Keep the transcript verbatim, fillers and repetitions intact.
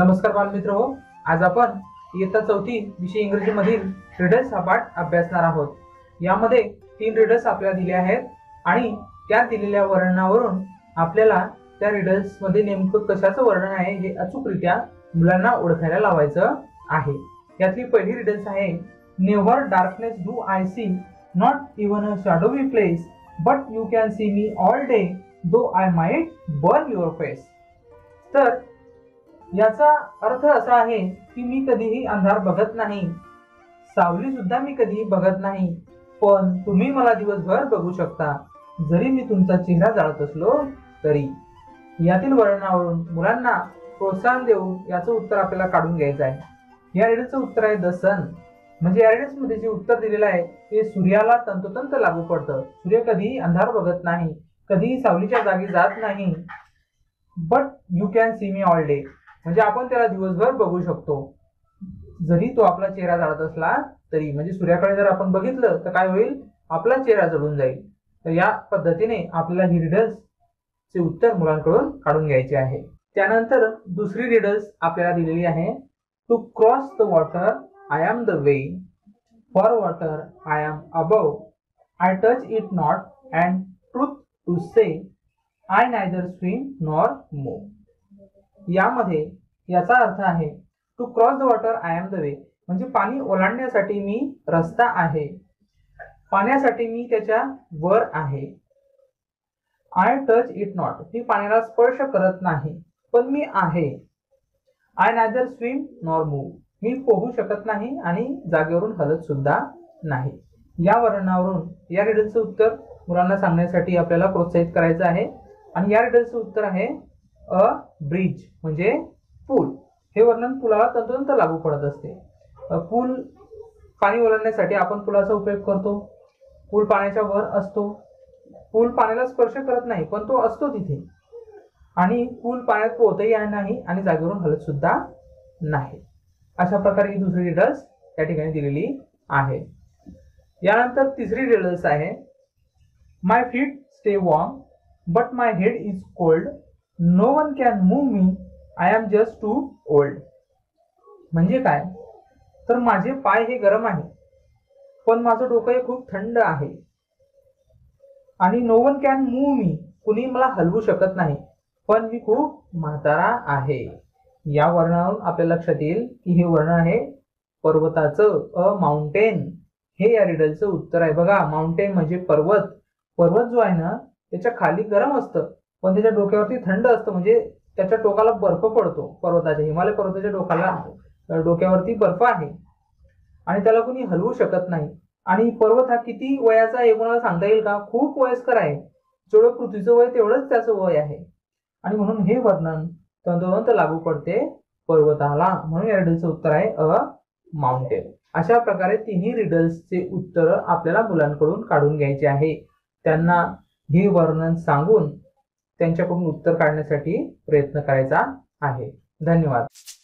नमस्कार बालमित्रहो, आज आपण इयत्ता चौथी विषय इंग्रजी मधील रिडल्स हा पाठ अभ्यासणार आहोत। यामध्ये तीन रिडल्स आपल्याला दिले आहेत आणि त्या दिलेल्या वर्णनावरून आपल्याला त्या रिडल्स मध्ये नेमकं कशाचं वर्णन आहे हे अचूकरित्या मुलांना ओळखायला लावायचं आहे। यातली पहिली रिडल्स आहे never darkness do I see not even a shadowy place but you can see me all day though I might burn your face. तर याचा अर्थ असा आहे की मी कधीही अंधार बघत नाही, सावली सुद्धा मी कधीही बघत नाही, पण तुम्ही मला दिवसभर बघू शकता जरी मी तुमचा चेहरा जाळत असलो तरी। यातील वर्णनावरून मुलांना प्रोत्साहन देऊन याचं उत्तर आपल्याला काढून घ्यायचं आहे। या रिडल्सचं उत्तर आहे द सन। म्हणजे या रिडल्समध्ये जे उत्तर दिलेलं आहे ते सूर्याला तंतोतंत लागू पडतं। सूर्य कधीही अंधार बघत नाही, कधीही सावलीच्या जागी जात नाही, but you can see me all day म्हणजे आपण त्याला दिवसभर बघू शकतो जरी तो आपला चेहरा जाळत असला तरी। म्हणजे सूर्याकडे जर आपण बघितलं तर काय होईल, आपला चेहरा जळून जाईल। तर या पद्धतीने आपल्याला ही रिडल्स चे उत्तर मुलांकडून काढून घ्यायचे आहे। त्यानंतर दुसरी रिडल्स आपल्याला दिलेली आहे to cross the water I am the way for water I am above I touch it not and truth to say I neither swim nor move. यामध्ये याचा अर्थ आहे to cross the water I am the way म्हणजे पाणी ओलांडण्यासाठी मी रस्ता आहे, पाण्यासाठी मी त्याच्या वर आहे। आय टच इट नॉट मी पाण्याला स्पर्श करत नाही पण मी आहे। I neither swim nor move मी पोहू शकत नाही आणि जागेवरून हलत सुद्धा नाही। या वर्णनावरून या रिडलचं उत्तर मुलांना सांगण्यासाठी आपल्याला प्रोत्साहित करायचं आहे। आणि या रिडल्सचं उत्तर आहे अ ब्रिज म्हणजे पूल। हे वर्णन पुलाला तंतोतंत लागू पडत असते। पूल पाणी ओलांडण्यासाठी आपण पुलाचा उपयोग करतो, पूल पाण्याच्या वर असतो, पूल पाण्याला स्पर्श करत नाही पण तो असतो तिथे, आणि पूल पाण्यात पोहतही नाही आणि जागेवरून हलत सुद्धा नाही। अशा प्रकारे ही दुसरी रिडल्स त्या ठिकाणी दिलेली आहे। यानंतर तिसरी रिडल्स आहे my feet stay warm but my head is cold no one can move me I am just too old. म्हणजे काय तर माझे पाय हे गरम आहे पण माझं डोकं हे खूप थंड आहे आणि no one can move me कुणी मला हलवू शकत नाही पण मी खूप म्हातारा आहे। या वर्णनावरून आपल्याला लक्षात येईल की हे वर्णन आहे पर्वताचं अ माउंटेन। हे या रिडलचं उत्तर आहे। बघा माउंटेन म्हणजे पर्वत, पर्वत जो आहे ना त्याच्या खाली गरम असतं पण त्याच्या डोक्यावरती थंड असतं म्हणजे त्याच्या टोकाला बर्फ पडतो। पर्वताच्या हिमालय पर्वताच्या डोक्याला डोक्यावरती बर्फ आहे आणि त्याला कोणी हलवू शकत नाही। आणि पर्वत हा किती वयाचा आहे कोणाला सांगता येईल का? खूप वयस्कर आहे, जेवढं पृथ्वीचं वय तेवढंच त्याचं वय आहे आणि म्हणून हे वर्णन तंतोतंत लागू पडते पर्वताला। म्हणून या रिडलचं उत्तर आहे अ माउंटेन। अशा प्रकारे तिन्ही रिडल्सचे उत्तर आपल्याला मुलांकडून काढून घ्यायचे आहे। त्यांना हे वर्णन सांगून त्यांच्याकडून उत्तर काढण्यासाठी प्रयत्न करायचा आहे। धन्यवाद।